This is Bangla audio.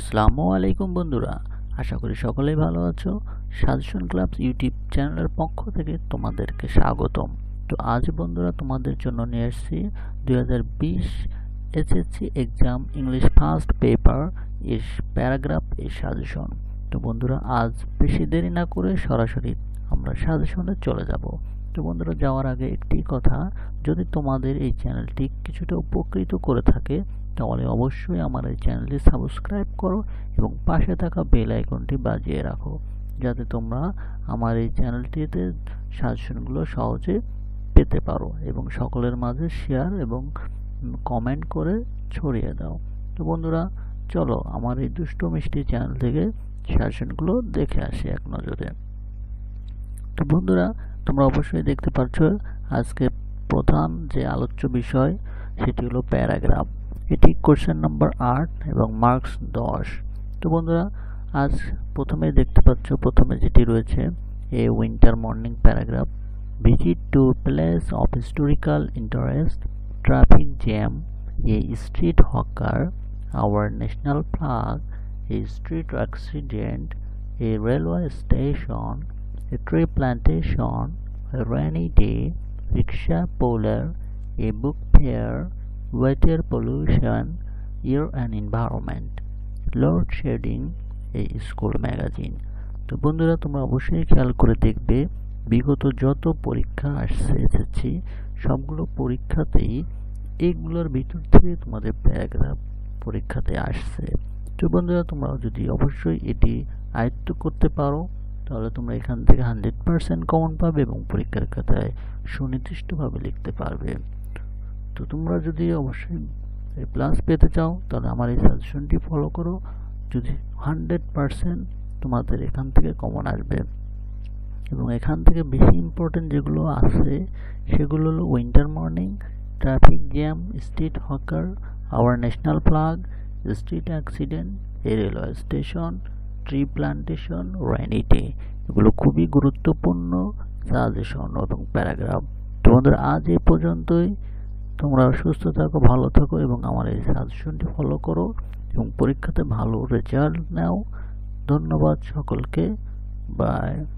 আসসালামুয়ালাইকুম বন্ধুরা আশা করি সকলে ভালো আছো সাজেশন ক্লাব ইউটিউব চ্যানেলের পক্ষ থেকে তোমাদেরকে স্বাগতম তো আজ বন্ধুরা তোমাদের জন্য নিয়ে এসেছি 2020 SSC exam English first paper এর প্যারাগ্রাফ এর সাজেশন তো বন্ধুরা আজ বেশি দেরি না করে সরাসরি আমরা সাজেশনে চলে যাব তো বন্ধুরা যাওয়ার আগে একটি কথা যদি তোমাদের এই চ্যানেলটি কিছুটা উপকৃত করে থাকে তাহলে অবশ্যই আমার এই চ্যানেলটি সাবস্ক্রাইব করো এবং পাশে থাকা বেল আইকনটি বাজিয়ে রাখো যাতে তোমরা আমার এই চ্যানেলটিতে সাজেশনগুলো সহজে পেতে পারো এবং সকলের মাঝে শেয়ার এবং কমেন্ট করে ছড়িয়ে দাও তো বন্ধুরা চলো আমার এই দুষ্টু মিষ্টি চ্যানেল থেকে সাজেশনগুলো দেখে আসি এক নজরে তো বন্ধুরা তোমরা অবশ্যই দেখতে পাচ্ছ আজকে প্রধান যে আলোচ্য বিষয় সেটি হলো প্যারাগ্রাফ এটি क्वेश्चन नंबर 8 এবং মার্কস 10 তো বন্ধুরা আজ প্রথমেই দেখতে পাচ্ছ প্রথমে যেটি রয়েছে a winter morning paragraph visit to place of historical interest traffic jam a street hawker our national flag a street accident a railway station a tree plantation a rainy day rickshaw puller a book fair water pollution, air and environment, load shedding, a school magazine. তো বন্ধুরা তোমরা অবশ্যই খেয়াল করে দেখবে বিগত যত পরীক্ষা আসছে সবগুলো পরীক্ষাতেই এইগুলোর ভিতর থেকে তোমাদের প্যারাগ্রাফ পরীক্ষাতে আসছে তো বন্ধুরা তোমরা যদি অবশ্যই এটি আয়ত্ত করতে পারো তাহলে তোমরা এখান থেকে 100% কমন পাবে এবং পরীক্ষার খাতায় সুনির্দিষ্টভাবে লিখতে পারবে তো তোমরা যদি অবশ্যই এই প্লাস পেতে চাও তাহলে আমার এই সাজেশনটি ফলো করো যদি 100% তোমাদের এখান থেকে কমন আসবে এবং এখান থেকে বেশি ইম্পর্টেন্ট যেগুলো আছে সেগুলো হলো winter morning traffic jam street hawker our national flag street accident railway station tree plantation rainy day এগুলো খুবই গুরুত্বপূর্ণ সাজেশন এবং প্যারাগ্রাফ তোমাদের আজ এই পর্যন্তই তোমরা সুস্থ থাকো ভালো থাকো এবং আমার এই সাজেশনটি ফলো করো এবং পরীক্ষাতে ভালো রেজাল্ট নাও ধন্যবাদ সকলকে বাই